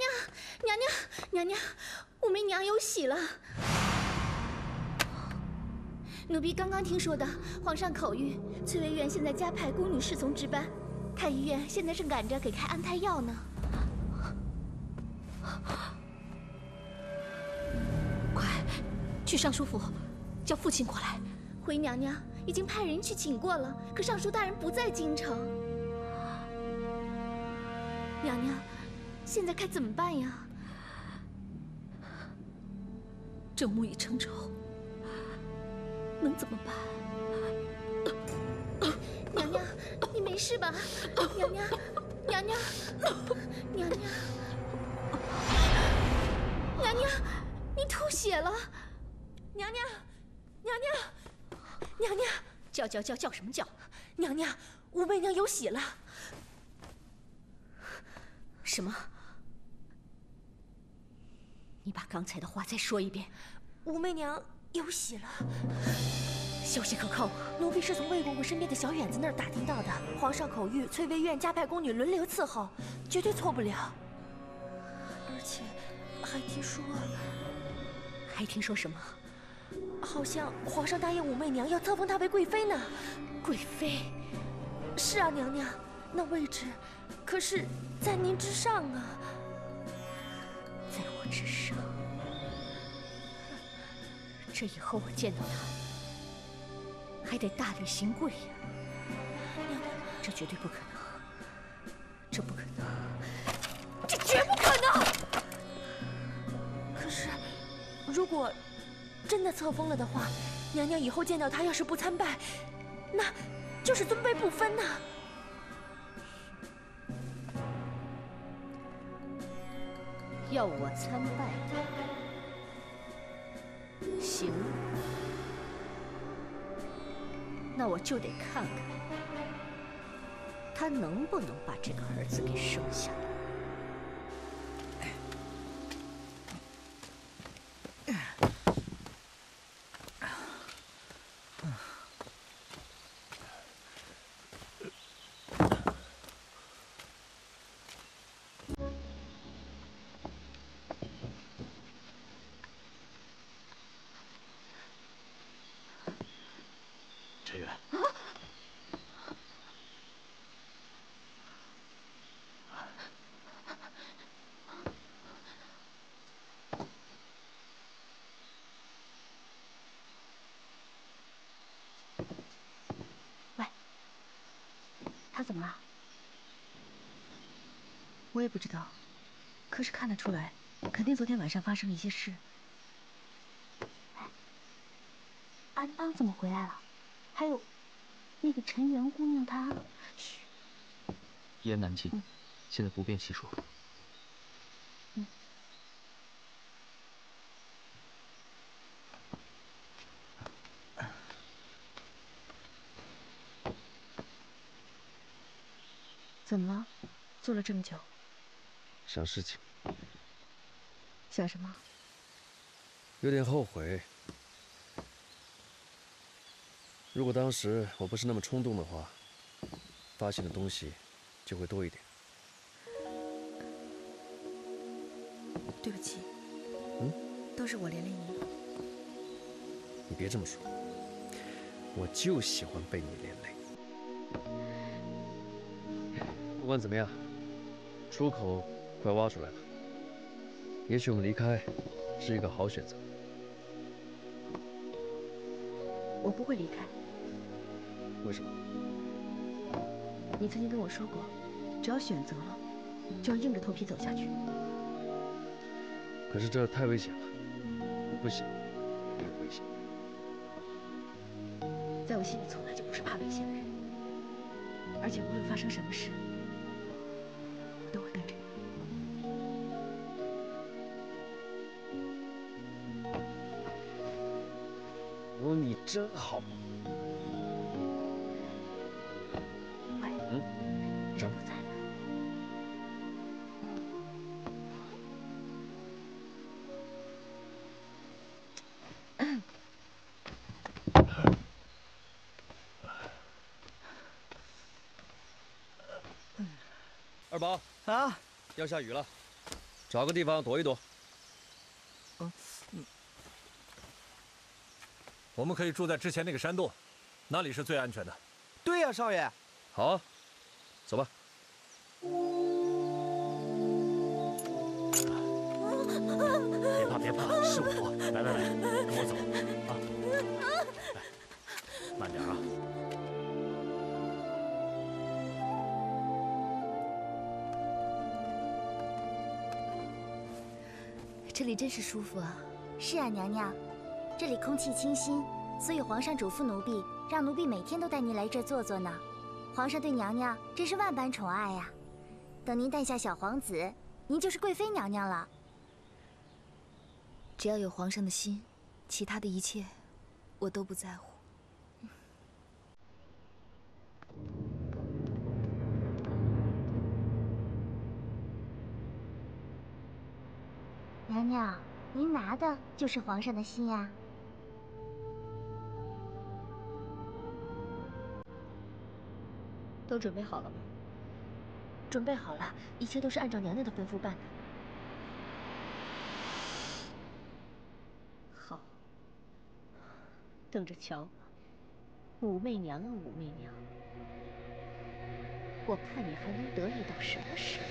娘娘，娘娘，武媚娘有喜了。奴婢刚刚听说的，皇上考谕，翠微院现在加派宫女侍从值班，太医院现在正赶着给开安胎药呢。快，去尚书府，叫父亲过来。回娘娘已经派人去请过了，可尚书大人不在京城。娘娘，现在该怎么办呀？郑木已成仇。 能怎么办？娘娘，你没事吧？娘娘，娘娘，娘娘，娘娘，你吐血了！娘娘，娘娘，娘娘，叫什么叫？娘娘，武媚娘有喜了！什么？你把刚才的话再说一遍。武媚娘。 有喜了，消息可靠吗？奴婢是从魏公公身边的小远子那儿打听到的。皇上口谕，翠微院加派宫女轮流伺候，绝对错不了。而且还听说什么？好像皇上答应武媚娘要册封她为贵妃呢。贵妃？是啊，娘娘，那位置可是在您之上啊。在我之上。 这以后我见到他，还得大礼行跪呀！娘娘，这绝对不可能，这不可能，这绝不可能！可是，如果真的册封了的话，娘娘以后见到他要是不参拜，那就是尊卑不分呐！要我参拜他？ 行，那我就得看看他能不能把这个儿子给生下来。他怎么了？我也不知道，可是看得出来，肯定昨天晚上发生了一些事。哎，安安怎么回来了？还有，那个陈媛姑娘她……嘘，一言难尽，现在不便细说。嗯。怎么了？坐了这么久，想事情。想什么？有点后悔。如果当时我不是那么冲动的话，发现的东西就会多一点。对不起。嗯？都是我连累你。你别这么说，我就喜欢被你连累。 不管怎么样，出口快挖出来了。也许我们离开是一个好选择。我不会离开。为什么？你曾经跟我说过，只要选择了，就要硬着头皮走下去。可是这太危险了，不行，太危险。在我心里从来就不是怕危险的人，而且无论发生什么事。 都会跟着你。哦，你真好。喂，嗯，人不在呢。嗯。二宝。 啊！要下雨了，找个地方躲一躲。我们可以住在之前那个山洞，那里是最安全的。对呀，少爷。好啊，走吧。 别怕，是我。来来来，跟我走啊！来，慢点啊！这里真是舒服啊！是啊，娘娘，这里空气清新，所以皇上嘱咐奴婢，让奴婢每天都带您来这儿坐坐呢。皇上对娘娘真是万般宠爱呀！等您诞下小皇子，您就是贵妃娘娘了。 只要有皇上的心，其他的一切我都不在乎。娘娘，您拿的就是皇上的心呀。都准备好了吗？准备好了，一切都是按照娘娘的吩咐办的。 等着瞧，武媚娘啊，武媚娘，我看你还能得意到什么时候？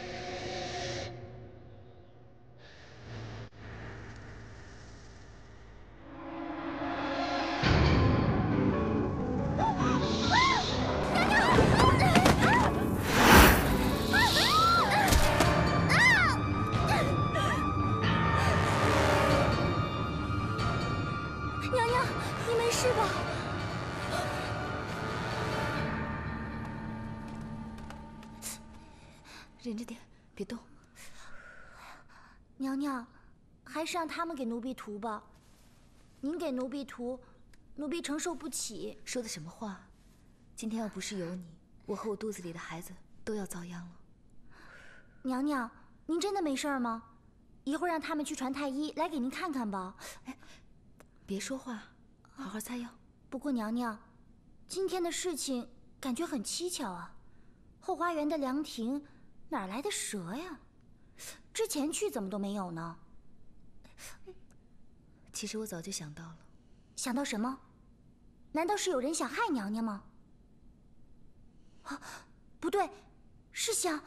忍着点，别动。娘娘，还是让他们给奴婢涂吧。您给奴婢涂，奴婢承受不起。说的什么话？今天要不是有你，我和我肚子里的孩子都要遭殃了。娘娘，您真的没事吗？一会儿让他们去传太医来给您看看吧。哎，别说话，好好擦药。不过娘娘，今天的事情感觉很蹊跷啊。后花园的凉亭。 哪来的蛇呀？之前去怎么都没有呢？其实我早就想到了。想到什么？难道是有人想害娘娘吗？啊，不对，是想……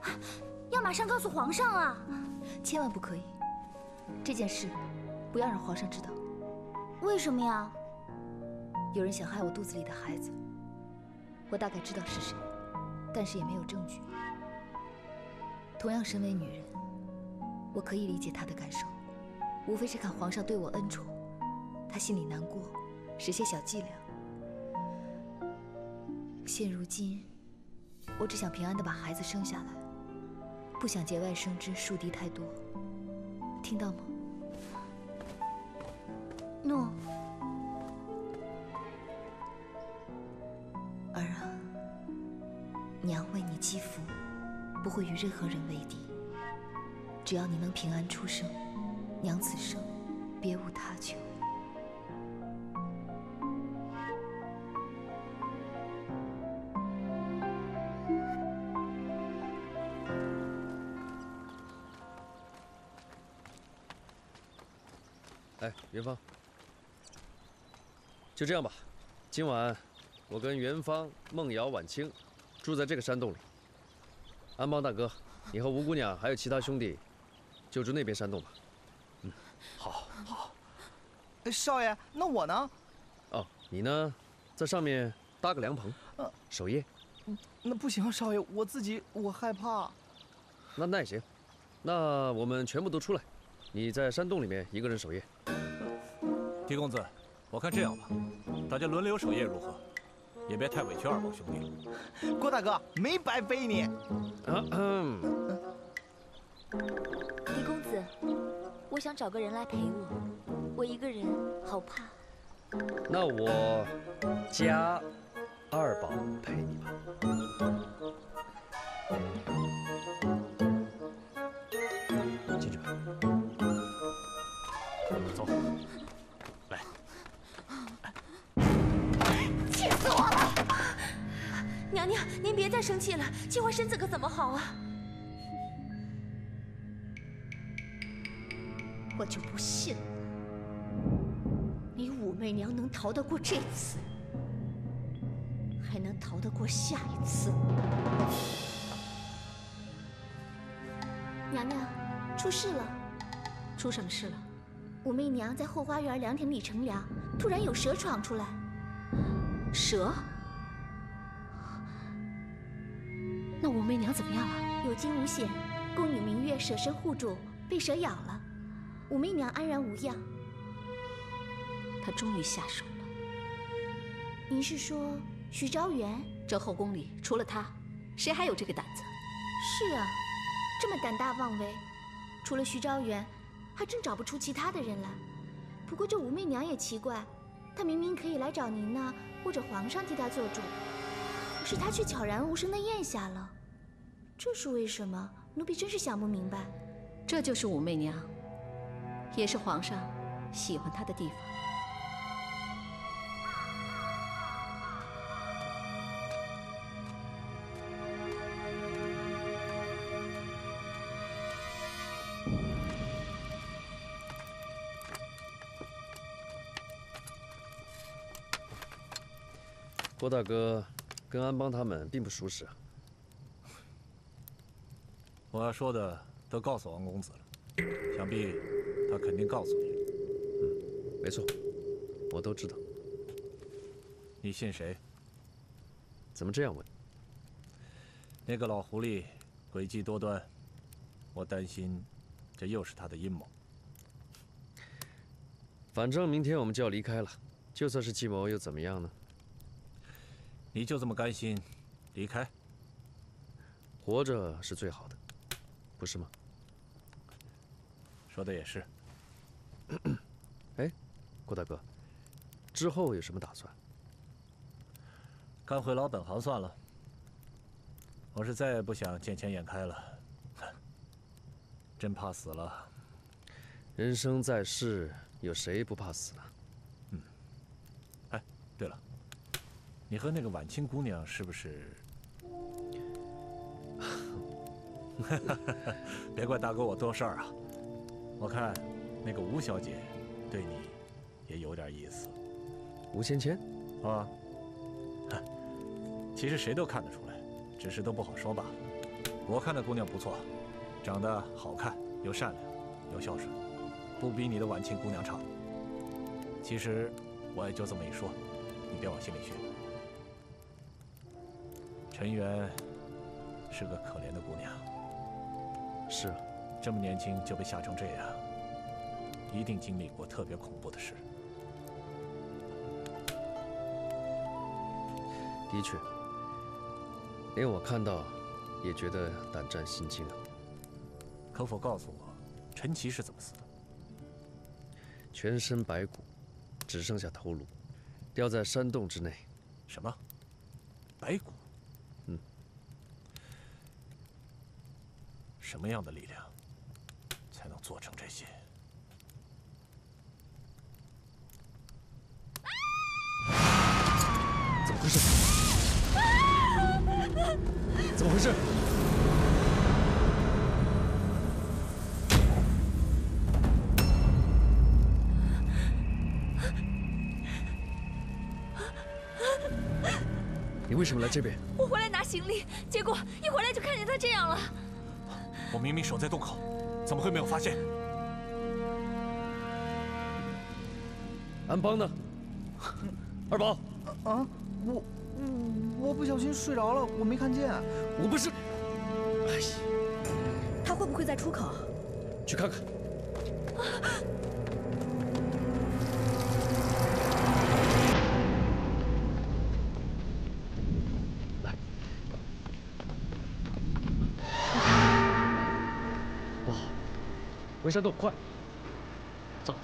啊，要马上告诉皇上啊！千万不可以，这件事不要让皇上知道。为什么呀？有人想害我肚子里的孩子。 我大概知道是谁，但是也没有证据。同样身为女人，我可以理解她的感受，无非是看皇上对我恩宠，她心里难过，使些小伎俩。现如今，我只想平安地把孩子生下来，不想节外生枝，树敌太多。听到吗？诺。 儿啊，娘为你积福，不会与任何人为敌。只要你能平安出生，娘此生别无他求。哎，元芳，就这样吧，今晚。 我跟元芳、梦瑶、婉清住在这个山洞里。安邦大哥，你和吴姑娘还有其他兄弟就住那边山洞吧。嗯，好，好。少爷，那我呢？哦，你呢，在上面搭个凉棚，守夜。那不行，少爷，我害怕。那也行，那我们全部都出来，你在山洞里面一个人守夜。狄公子，我看这样吧，大家轮流守夜如何？ 也别太委屈二宝兄弟了，郭大哥没白背你。李公子，我想找个人来陪我，我一个人好怕。那我加二宝陪你吧。进去吧，走，来。娘娘，您别再生气了，气坏身子可怎么好啊！我就不信了，你武媚娘能逃得过这次，还能逃得过下一次？娘娘，出事了！出什么事了？武媚娘在后花园凉亭里乘凉，突然有蛇闯出来。蛇？ 那武媚娘怎么样啊？有惊无险，宫女明月舍身护主，被蛇咬了，武媚娘安然无恙。她终于下手了。您是说徐昭媛？这后宫里除了她，谁还有这个胆子？是啊，这么胆大妄为，除了徐昭媛，还真找不出其他的人来。不过这武媚娘也奇怪，她明明可以来找您呢，或者皇上替她做主。 是他却悄然无声的咽下了，这是为什么？奴婢真是想不明白。这就是武媚娘，也是皇上喜欢她的地方。郭大哥。 跟安邦他们并不熟识啊。我要说的都告诉王公子了，想必他肯定告诉你。嗯，没错，我都知道。你信谁？怎么这样问？那个老狐狸诡计多端，我担心这又是他的阴谋。反正明天我们就要离开了，就算是计谋又怎么样呢？ 你就这么甘心离开？活着是最好的，不是吗？说的也是。哎，郭大哥，之后有什么打算？干回老本行算了。我是再也不想见钱眼开了，真怕死了。人生在世，有谁不怕死呢？嗯。哎，对了。 你和那个晚清姑娘是不是？别怪大哥我多事儿啊！我看那个吴小姐对你也有点意思。吴芊芊？啊，其实谁都看得出来，只是都不好说罢了。我看那姑娘不错，长得好看，又善良，又孝顺，不比你的晚清姑娘差。其实我也就这么一说，你别往心里去。 陈媛是个可怜的姑娘，是啊，这么年轻就被吓成这样，一定经历过特别恐怖的事。的确，连我看到也觉得胆战心惊啊。可否告诉我，陈琦是怎么死的？全身白骨，只剩下头颅，掉在山洞之内。什么？白骨？ 什么样的力量才能做成这些？怎么回事？怎么回事？你为什么来这边？我回来拿行李，结果一回来就看见他这样了。 我明明守在洞口，怎么会没有发现？安邦呢？二宝。啊，我不小心睡着了，我没看见。我不是。哎呀，他会不会在出口？去看看。来。 回山洞，快！走。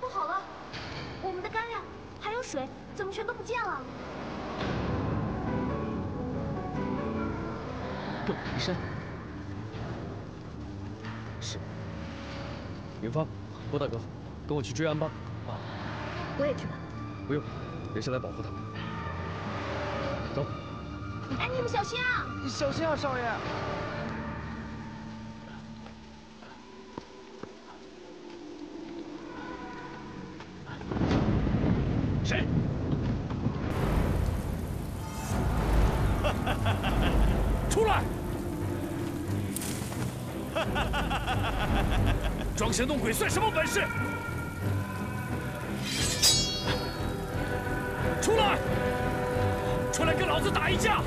不好了，我们的干粮水怎么全都不见了？断崖山。是。云芳，郭大哥，跟我去追安邦。啊，我也去吧。不用，留下来保护他们。走。哎，你们小心啊！小心啊，少爷。 谁？出来！装神弄鬼算什么本事？出来！出来跟老子打一架！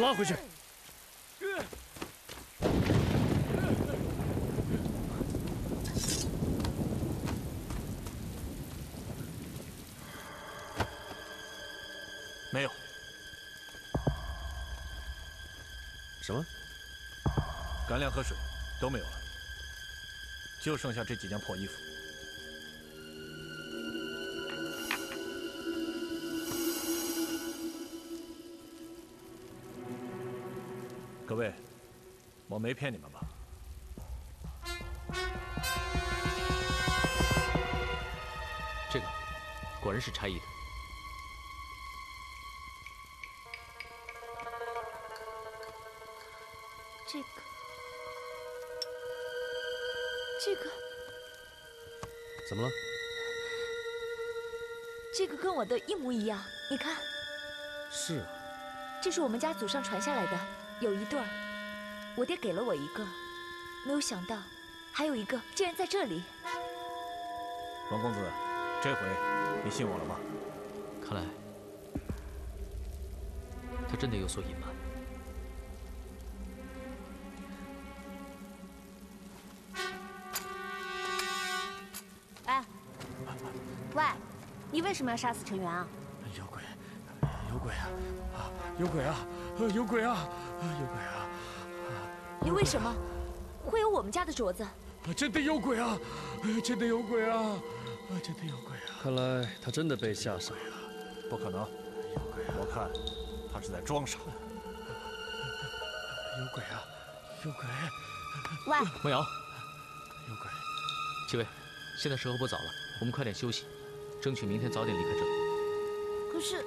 拉回去！没有。什么？干粮和水都没有了，就剩下这几件破衣服。各位，我没骗你们吧？这个果然是差役的。这个怎么了？这个跟我的一模一样，你看。是啊。这是我们家祖上传下来的。 有一对儿，我爹给了我一个，没有想到还有一个竟然在这里。王公子，这回你信我了吗？看来他真的有所隐瞒。哎，喂，你为什么要杀死陈元啊？有鬼！有鬼啊！啊，有鬼啊！ 有鬼啊！有鬼啊！你为什么会有我们家的镯子？真的有鬼啊！真的有鬼啊！真的有鬼啊！看来他真的被吓傻了。不可能，有鬼啊！我看他是在装傻。有鬼啊！有鬼！喂，梦瑶，有鬼！七位，现在时候不早了，我们快点休息，争取明天早点离开这里。可是，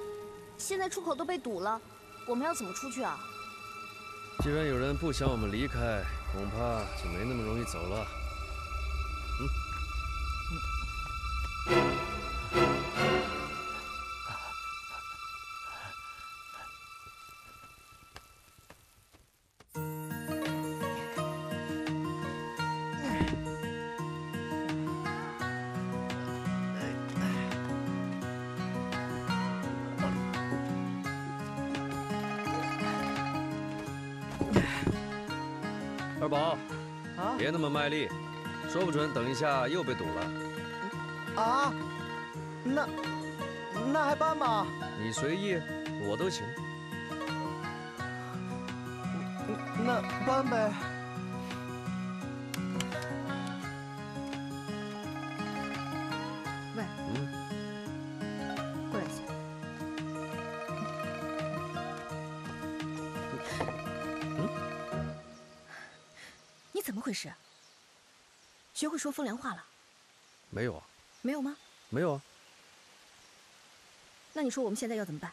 现在出口都被堵了。 我们要怎么出去啊？既然有人不想我们离开，恐怕就没那么容易走了。别那么卖力，说不准等一下又被堵了。啊，那还搬吗？你随意，我都行。那搬呗。喂，过来一下。你怎么回事？ 学会说风凉话了？没有啊。没有吗？没有啊。那你说我们现在要怎么办？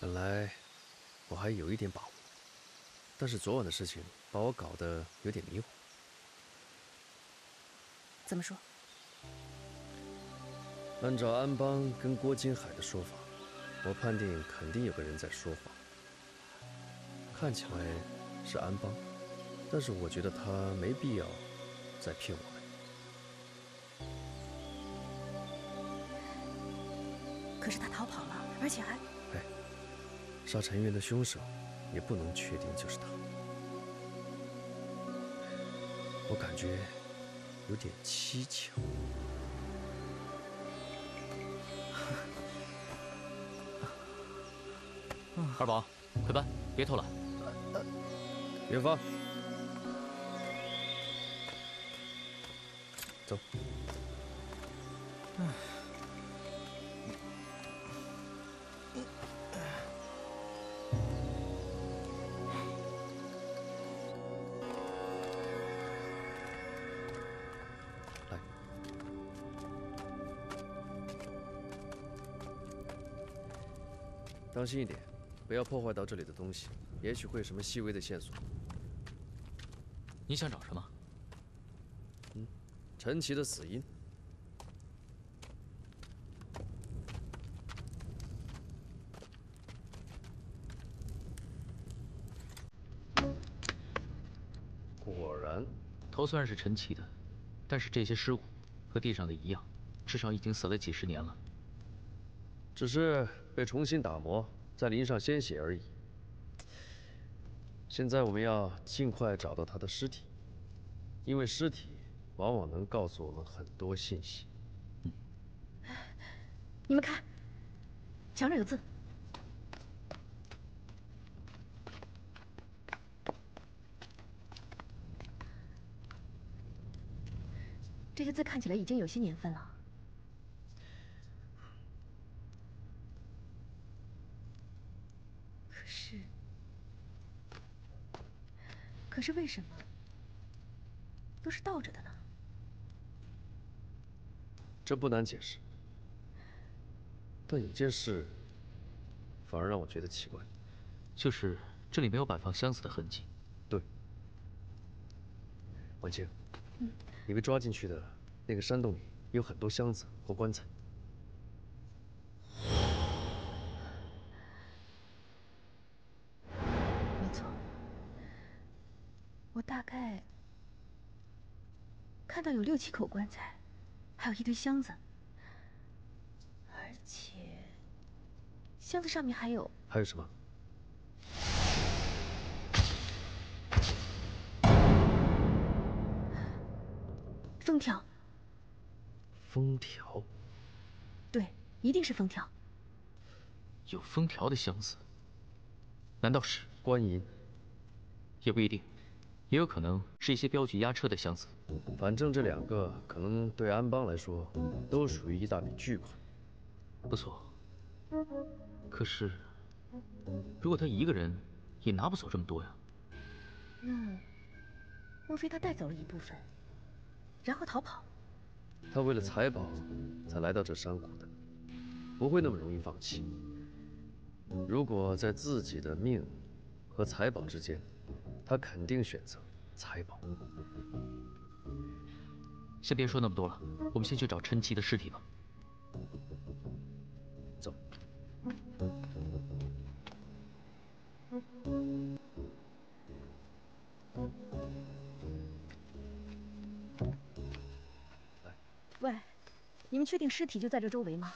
本来我还有一点把握，但是昨晚的事情把我搞得有点迷糊。怎么说？按照安邦跟郭金海的说法，我判定肯定有个人在说谎。看起来是安邦。但是我觉得他没必要再骗我们。可是他逃跑了，而且还……哎，杀陈云的凶手也不能确定就是他。我感觉有点蹊跷。 二宝，快搬，别偷懒。元芳，走。来，当心一点。 不要破坏到这里的东西，也许会有什么细微的线索。你想找什么？嗯，陈奇的死因。果然，头虽然是陈奇的，但是这些尸骨和地上的一样，至少已经死了几十年了。只是被重新打磨。 再淋上鲜血而已。现在我们要尽快找到他的尸体，因为尸体往往能告诉我们很多信息。嗯、你们看，墙上有字。这些字看起来已经有些年份了。 可是为什么都是倒着的呢？这不难解释，但有件事反而让我觉得奇怪，就是这里没有摆放箱子的痕迹。对，婉清，嗯，你被抓进去的那个山洞里有很多箱子和棺材，没错。 我大概看到有6、7口棺材，还有一堆箱子，而且箱子上面还有……还有什么？封条。封条？对，一定是封条。有封条的箱子，难道是官银？也不一定。 也有可能是一些镖局押车的箱子，反正这2个可能对安邦来说都属于一大笔巨款。不错，可是如果他一个人也拿不走这么多呀？那莫非他带走了一部分，然后逃跑？他为了财宝才来到这山谷的，不会那么容易放弃。如果在自己的命和财宝之间。 他肯定选择财宝。先别说那么多了，我们先去找陈奇的尸体吧。走。来。喂，你们确定尸体就在这周围吗？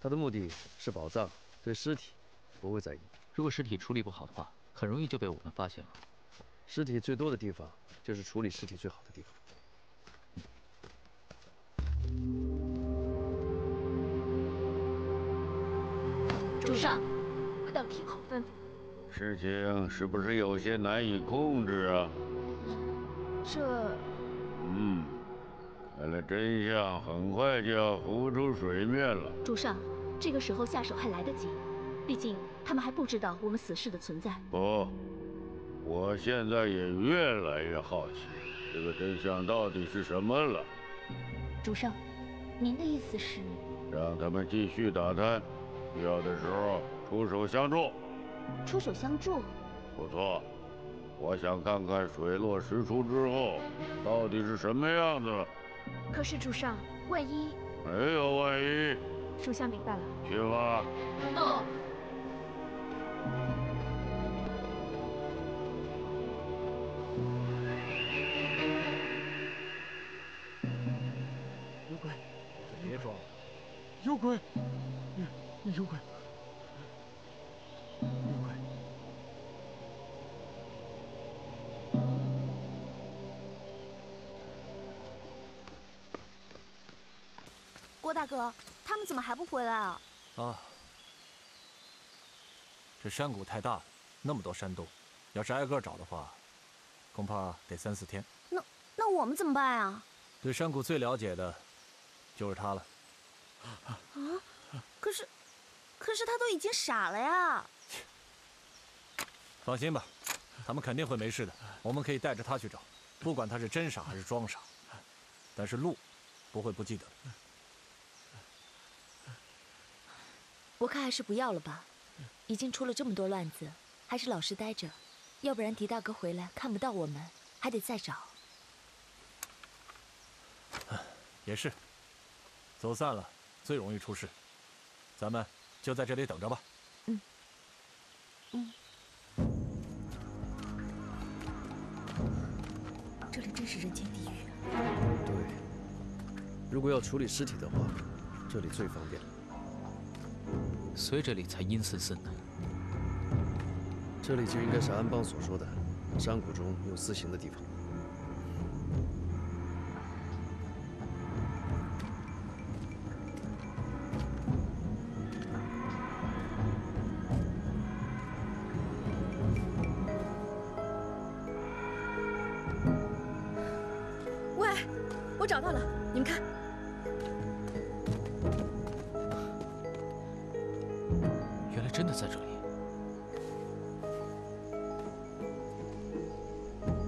他的目的是宝藏，对尸体不会在意。如果尸体处理不好的话。 很容易就被我们发现了。尸体最多的地方，就是处理尸体最好的地方。主上，到庭后吩咐。事情是不是有些难以控制啊？这……嗯，看来真相很快就要浮出水面了。主上，这个时候下手还来得及。 毕竟他们还不知道我们死士的存在。不，我现在也越来越好奇，这个真相到底是什么了。主上，您的意思是？让他们继续打探，必要的时候出手相助。出手相助？不错，我想看看水落石出之后到底是什么样子。可是主上，万一……没有万一。属下明白了。去吧。哦。怪，有怪，有怪！郭大哥，他们怎么还不回来啊？啊，这山谷太大了，那么多山洞，要是挨个找的话，恐怕得3、4天。那我们怎么办啊？对山谷最了解的，就是他了。 啊！可是他都已经傻了呀！放心吧，他们肯定会没事的。我们可以带着他去找，不管他是真傻还是装傻，但是路不会不记得的。我看还是不要了吧，已经出了这么多乱子，还是老实待着，要不然狄大哥回来看不到我们，还得再找。也是，走散了。 最容易出事，咱们就在这里等着吧。嗯。嗯。这里真是人间地狱啊！对，如果要处理尸体的话，这里最方便。所以这里才阴森森的。这里就应该是安邦所说的山谷中用私刑的地方。 我找到了，你们看。原来真的在这里。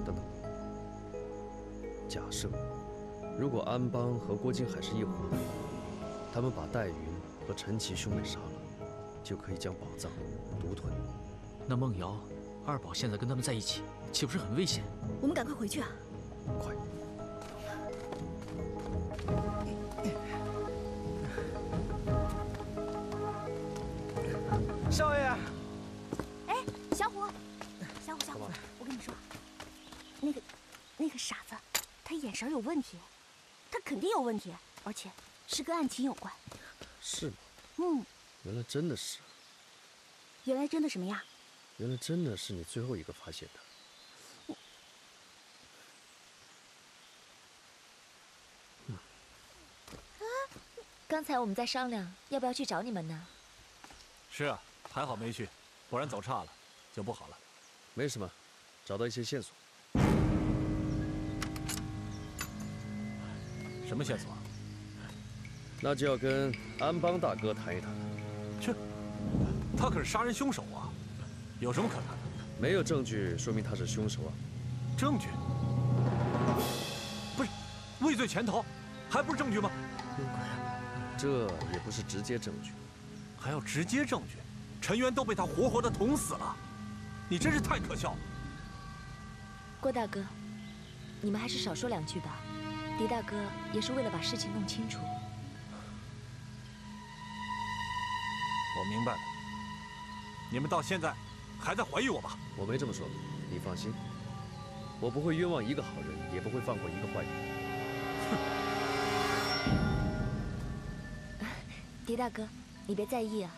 等等，假设如果安邦和郭金海是一伙的，他们把戴云和陈奇兄妹杀了，就可以将宝藏独吞。那梦瑶、二宝现在跟他们在一起，岂不是很危险？我们赶快回去啊！快！ 少爷，哎，小虎，我跟你说，那个傻子，他眼神有问题，他肯定有问题，而且是跟案情有关。是吗？嗯，原来真的是。原来真的什么呀？原来真的是你最后一个发现的。我，啊，刚才我们在商量要不要去找你们呢。是啊。 还好没去，不然走岔了就不好了。没什么，找到一些线索。什么线索啊？那就要跟安邦大哥谈一谈。去，他可是杀人凶手啊，有什么可谈的？没有证据说明他是凶手啊。证据？不是，畏罪潜逃，还不是证据吗？这也不是直接证据，还要直接证据？ 陈渊都被他活活的捅死了，你真是太可笑了。郭大哥，你们还是少说两句吧。狄大哥也是为了把事情弄清楚。我明白了。你们到现在还在怀疑我吧？我没这么说，你放心，我不会冤枉一个好人，也不会放过一个坏人。哼！狄大哥，你别在意啊。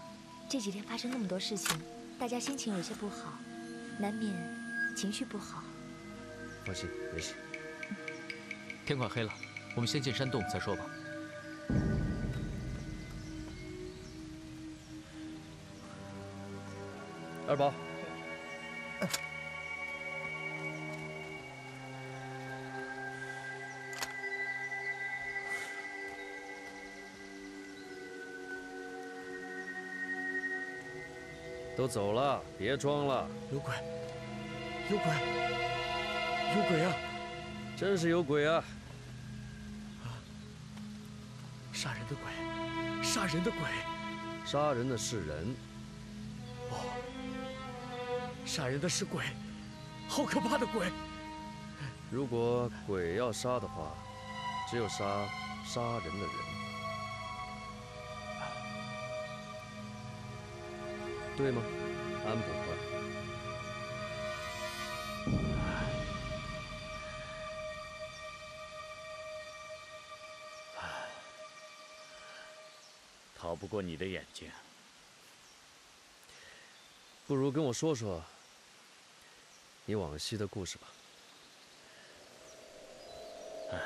这几天发生那么多事情，大家心情有些不好，难免情绪不好。放心，没事。天快黑了，我们先进山洞再说吧。二宝，都走了，别装了！有鬼，有鬼，有鬼啊！真是有鬼啊！啊！杀人的鬼，杀人的鬼，杀人的是人。哦，杀人的是鬼，好可怕的鬼！如果鬼要杀的话，只有杀人的人。 对吗，安捕快？逃不过你的眼睛。不如跟我说说你往昔的故事吧。唉。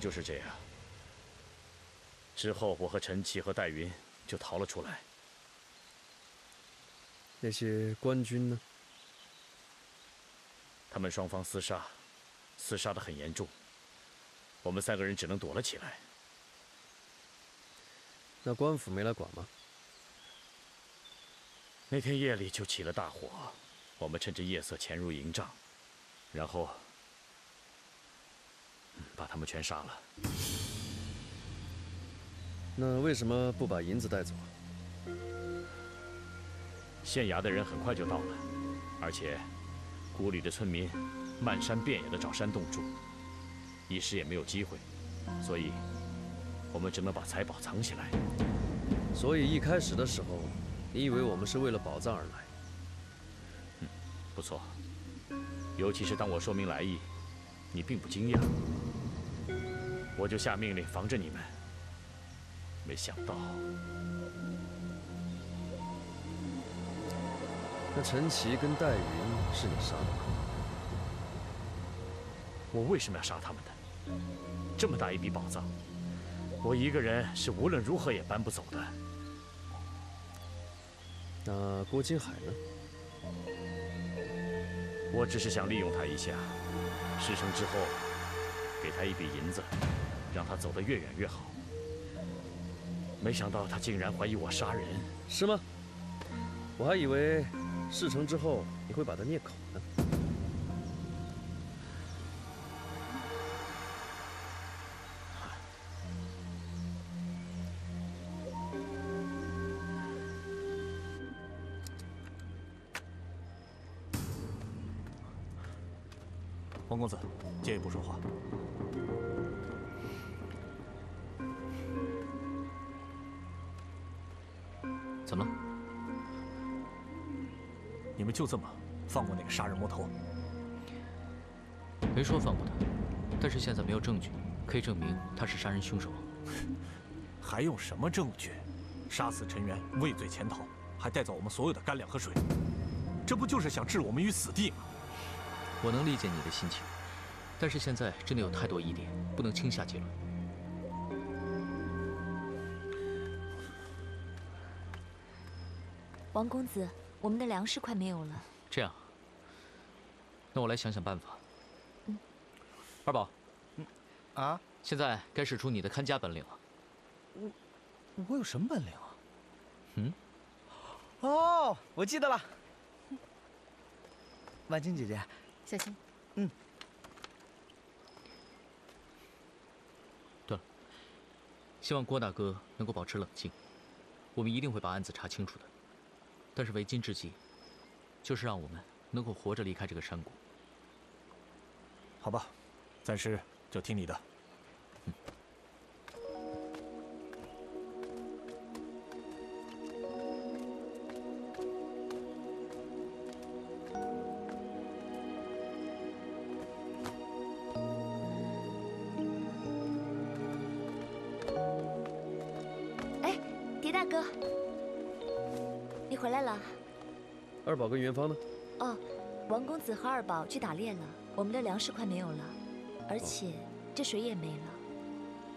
就是这样。之后，我和陈琦和戴云就逃了出来。那些官军呢？他们双方厮杀，厮杀得很严重。我们三个人只能躲了起来。那官府没来管吗？那天夜里就起了大火，我们趁着夜色潜入营帐，然后。 把他们全杀了。那为什么不把银子带走？县衙的人很快就到了，而且谷里的村民漫山遍野的找山洞住，一时也没有机会，所以我们只能把财宝藏起来。所以一开始的时候，你以为我们是为了宝藏而来？嗯，不错。尤其是当我说明来意。 你并不惊讶，我就下命令防着你们。没想到，那陈琦跟戴云是你杀的吗？我为什么要杀他们的？这么大一笔宝藏，我一个人是无论如何也搬不走的。那郭金海呢？我只是想利用他一下。 事成之后，给他一笔银子，让他走得越远越好。没想到他竟然怀疑我杀人，是吗？我还以为事成之后你会把他灭口呢。王公子，借一步说话。怎么了？你们就这么放过那个杀人魔头？没说放过他，但是现在没有证据可以证明他是杀人凶手。还用什么证据？杀死陈元，畏罪潜逃，还带走我们所有的干粮和水，这不就是想置我们于死地吗？ 我能理解你的心情，但是现在真的有太多疑点，不能轻下结论。王公子，我们的粮食快没有了。这样，那我来想想办法。嗯。二宝。嗯。啊！现在该使出你的看家本领了。我有什么本领啊？嗯。哦，我记得了。婉清姐姐。 小心。嗯。对了，希望郭大哥能够保持冷静，我们一定会把案子查清楚的。但是为今之计，就是让我们能够活着离开这个山谷。好吧，暂时就听你的。嗯。大哥，你回来了。二宝跟元芳呢？哦，王公子和二宝去打猎了，我们的粮食快没有了，而且这水也没了。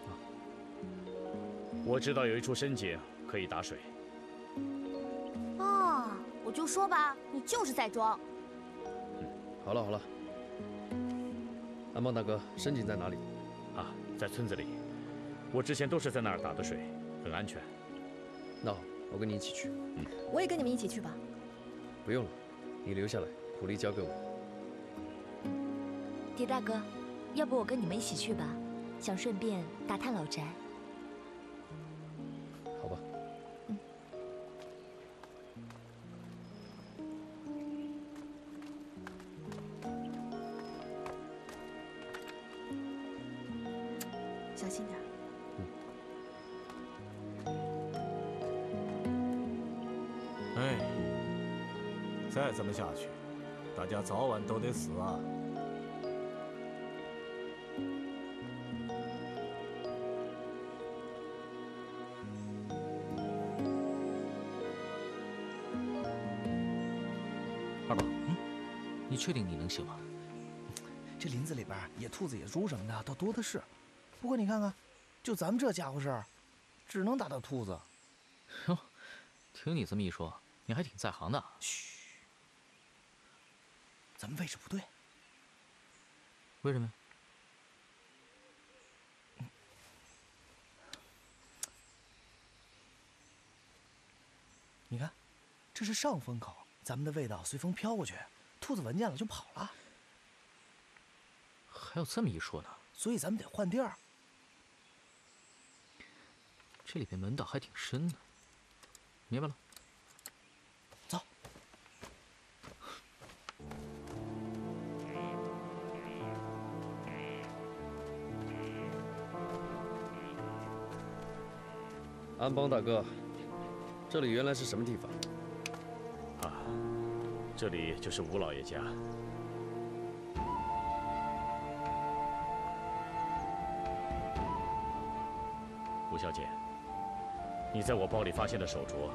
哦、我知道有一处深井可以打水。啊，我就说吧，你就是在装。嗯，好了好了。安邦大哥，深井在哪里？啊，在村子里。我之前都是在那儿打的水，很安全。那好，我跟你一起去。嗯，我也跟你们一起去吧。 不用了，你留下来，苦力交给我。铁大哥，要不我跟你们一起去吧，想顺便打探老宅。好吧。嗯。小心点。 再这么下去，大家早晚都得死啊！二宝，嗯，你确定你能行吗？这林子里边野兔子、野猪什么的倒多的是，不过你看看，就咱们这家伙事儿，只能打到兔子。哟，听你这么一说，你还挺在行的。嘘。 咱们位置不对，为什么？你看，这是上风口，咱们的味道随风飘过去，兔子闻见了就跑了。还有这么一说呢，所以咱们得换地儿。这里边门道还挺深的，明白了。 安邦大哥，这里原来是什么地方？啊，这里就是吴老爷家。吴小姐，你在我包里发现的手镯，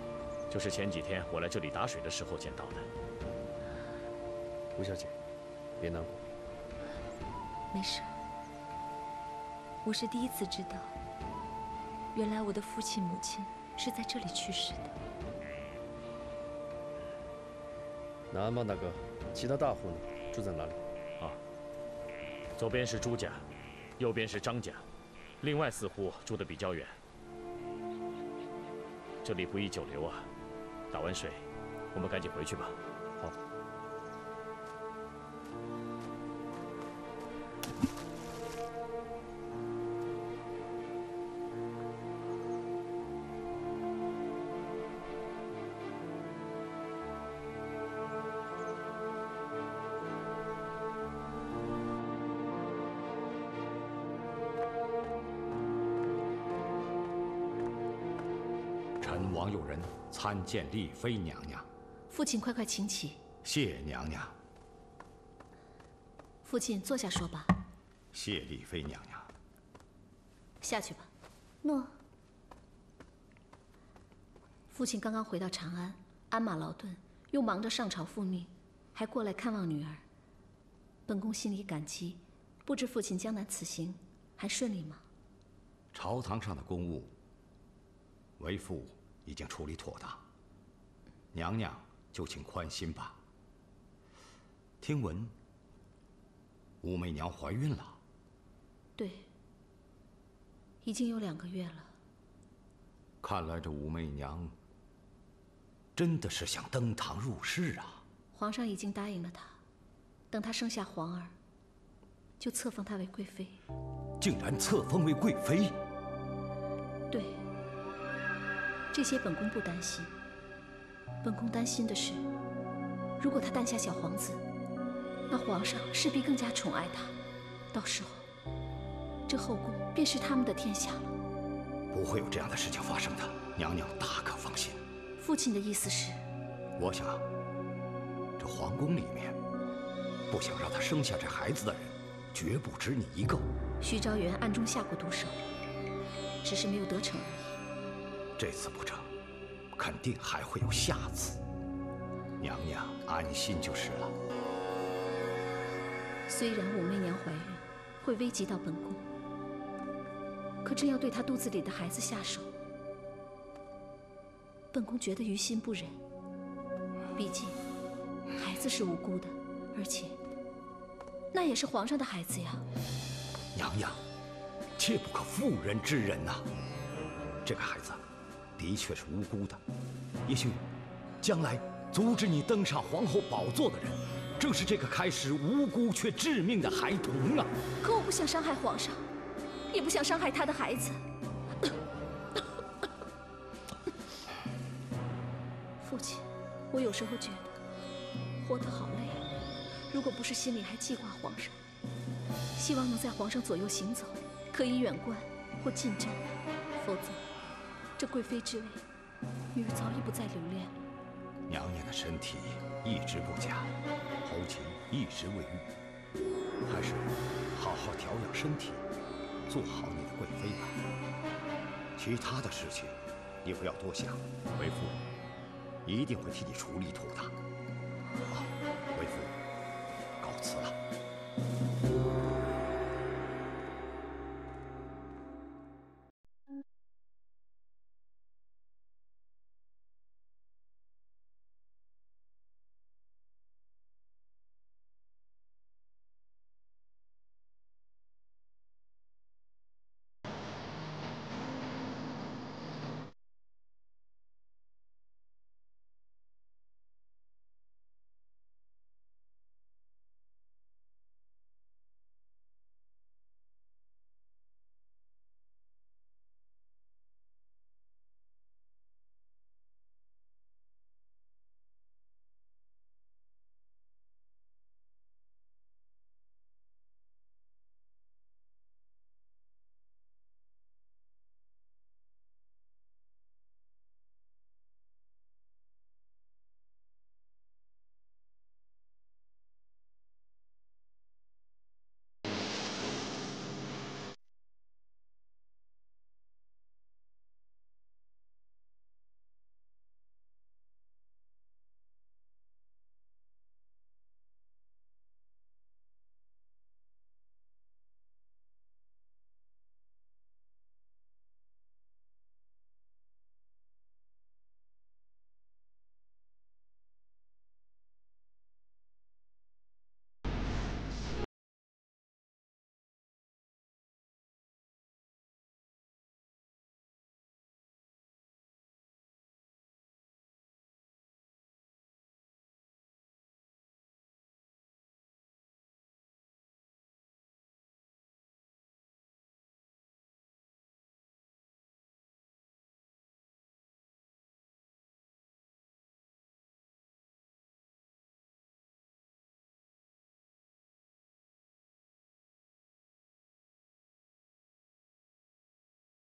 就是前几天我来这里打水的时候捡到的。吴小姐，别难过。没事，我是第一次知道。 原来我的父亲、母亲是在这里去世的。那安邦大哥，其他大户呢？住在哪里？啊，左边是朱家，右边是张家，另外四户住得比较远。这里不宜久留啊！打完水，我们赶紧回去吧。好。王友仁参见丽妃娘娘。父亲，快快请起。谢娘娘。父亲，坐下说吧。谢丽妃娘娘。下去吧。诺。父亲刚刚回到长安，鞍马劳顿，又忙着上朝复命，还过来看望女儿。本宫心里感激，不知父亲江南此行还顺利吗？朝堂上的公务，为父。 已经处理妥当，娘娘就请宽心吧。听闻武媚娘怀孕了，对，已经有2个月了。看来这武媚娘真的是想登堂入室啊！皇上已经答应了她，等她生下皇儿，就册封她为贵妃。竟然册封为贵妃？对。 这些本宫不担心，本宫担心的是，如果她诞下小皇子，那皇上势必更加宠爱她，到时候，这后宫便是他们的天下了。不会有这样的事情发生的，娘娘大可放心。父亲的意思是，我想，这皇宫里面，不想让她生下这孩子的人，绝不止你一个。徐昭元暗中下过毒手，只是没有得逞而已。 这次不成，肯定还会有下次。娘娘安心就是了。虽然武媚娘怀孕会危及到本宫，可这样对她肚子里的孩子下手，本宫觉得于心不忍。毕竟孩子是无辜的，而且那也是皇上的孩子呀。娘娘，切不可妇人之仁呐！这个孩子的确是无辜的，也许将来 阻止你登上皇后宝座的人，正是这个开始无辜却致命的孩童啊！可我不想伤害皇上，也不想伤害他的孩子。父亲，我有时候觉得活得好累啊！如果不是心里还记挂皇上，希望能在皇上左右行走，可以远观或近战，否则这贵妃之位，女儿早已不再留恋了。 娘娘的身体一直不佳，喉结一直未愈，还是好好调养身体，做好你的贵妃吧。其他的事情也不要多想，为父一定会替你处理妥当。好，为父告辞了。